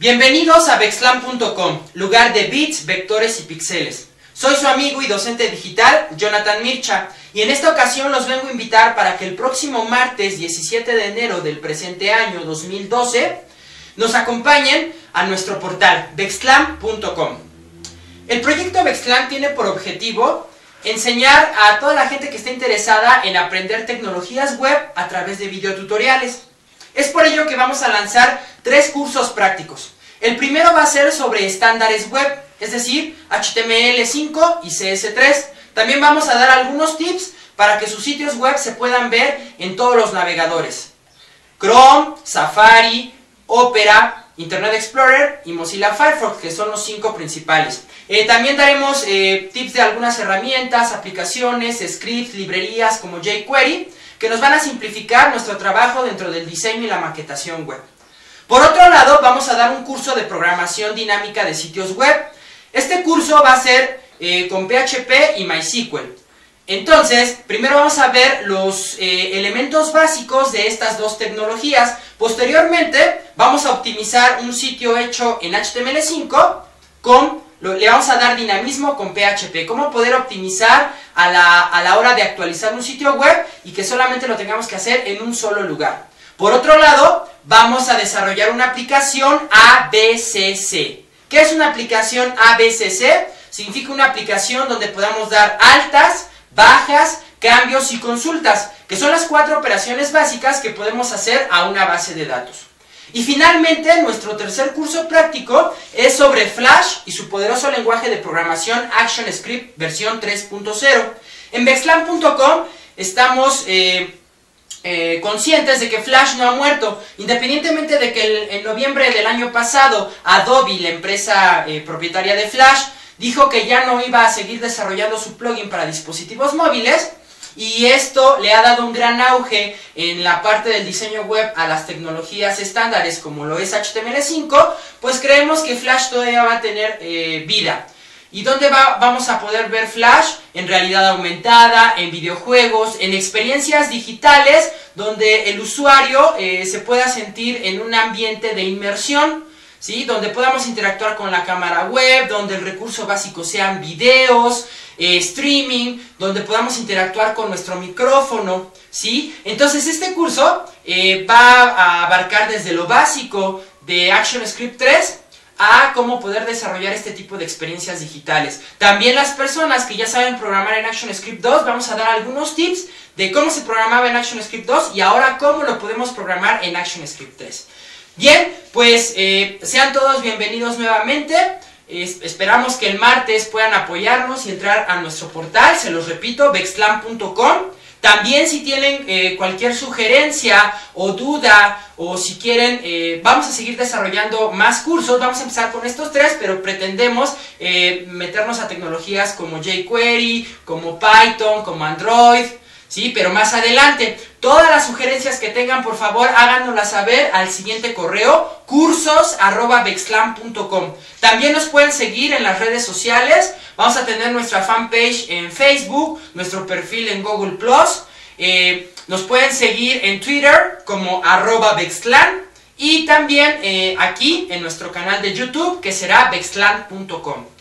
Bienvenidos a Bextlan.com, lugar de bits, vectores y píxeles. Soy su amigo y docente digital, Jonathan Mircha, y en esta ocasión los vengo a invitar para que el próximo martes 17 de enero del presente año 2012 nos acompañen a nuestro portal, Bextlan.com. El proyecto Bextlan tiene por objetivo enseñar a toda la gente que esté interesada en aprender tecnologías web a través de videotutoriales. Es por ello que vamos a lanzar 3 cursos prácticos. El primero va a ser sobre estándares web, es decir, HTML5 y CSS3. También vamos a dar algunos tips para que sus sitios web se puedan ver en todos los navegadores: Chrome, Safari, Opera, Internet Explorer y Mozilla Firefox, que son los 5 principales. También daremos tips de algunas herramientas, aplicaciones, scripts, librerías como jQuery, que nos van a simplificar nuestro trabajo dentro del diseño y la maquetación web. Por otro lado, vamos a dar un curso de programación dinámica de sitios web. Este curso va a ser con PHP y MySQL. Entonces, primero vamos a ver los elementos básicos de estas 2 tecnologías. Posteriormente, vamos a optimizar un sitio hecho en HTML5 con... Le vamos a dar dinamismo con PHP, cómo poder optimizar a la hora de actualizar un sitio web y que solamente lo tengamos que hacer en un solo lugar. Por otro lado, vamos a desarrollar una aplicación ABCC. ¿Qué es una aplicación ABCC? Significa una aplicación donde podamos dar altas, bajas, cambios y consultas, que son las 4 operaciones básicas que podemos hacer a una base de datos. Y finalmente, nuestro tercer curso práctico es sobre Flash y su poderoso lenguaje de programación ActionScript versión 3.0. En Bextlan.com estamos conscientes de que Flash no ha muerto. Independientemente de que en noviembre del año pasado Adobe, la empresa propietaria de Flash, dijo que ya no iba a seguir desarrollando su plugin para dispositivos móviles, y esto le ha dado un gran auge en la parte del diseño web a las tecnologías estándares como lo es HTML5, pues creemos que Flash todavía va a tener vida. ¿Y dónde vamos a poder ver Flash? En realidad aumentada, en videojuegos, en experiencias digitales donde el usuario se pueda sentir en un ambiente de inmersión, ¿sí? Donde podamos interactuar con la cámara web, donde el recurso básico sean videos, streaming, donde podamos interactuar con nuestro micrófono, ¿sí? Entonces este curso va a abarcar desde lo básico de ActionScript 3 a cómo poder desarrollar este tipo de experiencias digitales. También las personas que ya saben programar en ActionScript 2, vamos a dar algunos tips de cómo se programaba en ActionScript 2 y ahora cómo lo podemos programar en ActionScript 3. Bien, pues sean todos bienvenidos nuevamente. Esperamos que el martes puedan apoyarnos y entrar a nuestro portal, se los repito, Bextlan.com. También si tienen cualquier sugerencia o duda, o si quieren, vamos a seguir desarrollando más cursos. Vamos a empezar con estos 3, pero pretendemos meternos a tecnologías como jQuery, como Python, como Android, ¿sí? Pero más adelante. Todas las sugerencias que tengan, por favor, háganoslas saber al siguiente correo, cursos@bexclan.com. También nos pueden seguir en las redes sociales. Vamos a tener nuestra fanpage en Facebook, nuestro perfil en Google+. Nos pueden seguir en Twitter como @bexclan y también aquí en nuestro canal de YouTube, que será bextlan.com.